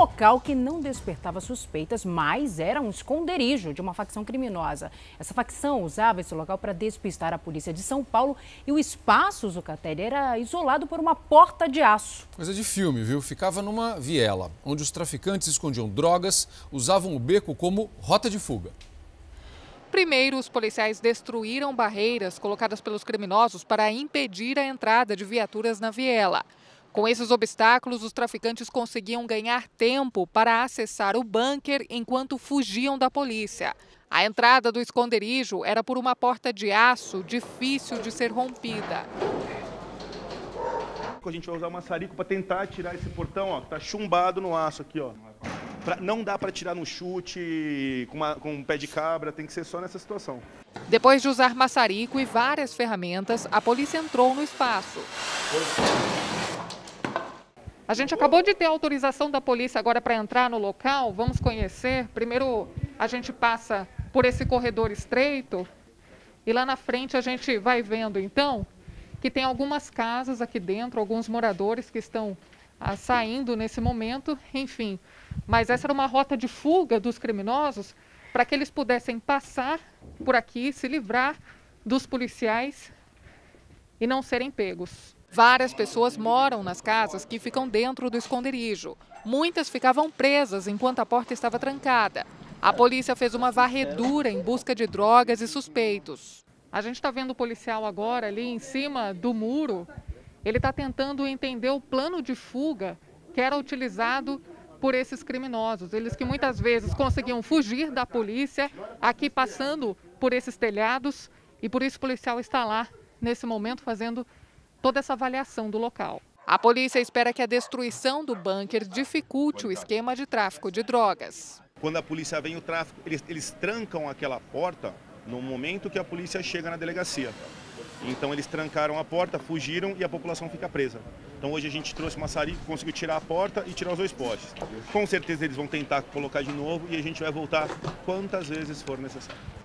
local que não despertava suspeitas, mas era um esconderijo de uma facção criminosa. Essa facção usava esse local para despistar a polícia de São Paulo e o espaço, Zucatelli, era isolado por uma porta de aço. Coisa de filme, viu? Ficava numa viela, onde os traficantes escondiam drogas, usavam o beco como rota de fuga. Primeiro, os policiais destruíram barreiras colocadas pelos criminosos para impedir a entrada de viaturas na viela. Com esses obstáculos, os traficantes conseguiam ganhar tempo para acessar o bunker enquanto fugiam da polícia. A entrada do esconderijo era por uma porta de aço difícil de ser rompida. A gente vai usar o maçarico para tentar tirar esse portão, ó, que tá chumbado no aço aqui, ó. Não dá para tirar no chute, com um pé de cabra, tem que ser só nessa situação. Depois de usar maçarico e várias ferramentas, a polícia entrou no espaço. A gente acabou de ter autorização da polícia agora para entrar no local, vamos conhecer. Primeiro a gente passa por esse corredor estreito e lá na frente a gente vai vendo então que tem algumas casas aqui dentro, alguns moradores que estão saindo nesse momento, enfim. Mas essa era uma rota de fuga dos criminosos para que eles pudessem passar por aqui, se livrar dos policiais e não serem pegos. Várias pessoas moram nas casas que ficam dentro do esconderijo. Muitas ficavam presas enquanto a porta estava trancada. A polícia fez uma varredura em busca de drogas e suspeitos. A gente está vendo o policial agora ali em cima do muro. Ele está tentando entender o plano de fuga que era utilizado por esses criminosos. Eles que muitas vezes conseguiam fugir da polícia aqui passando por esses telhados e por isso o policial está lá nesse momento fazendo toda essa avaliação do local. A polícia espera que a destruição do bunker dificulte o esquema de tráfico de drogas. Quando a polícia vem o tráfico, eles trancam aquela porta no momento que a polícia chega na delegacia. Então eles trancaram a porta, fugiram e a população fica presa. Então hoje a gente trouxe o maçarico, conseguiu tirar a porta e tirar os dois postes. Com certeza eles vão tentar colocar de novo e a gente vai voltar quantas vezes for necessário.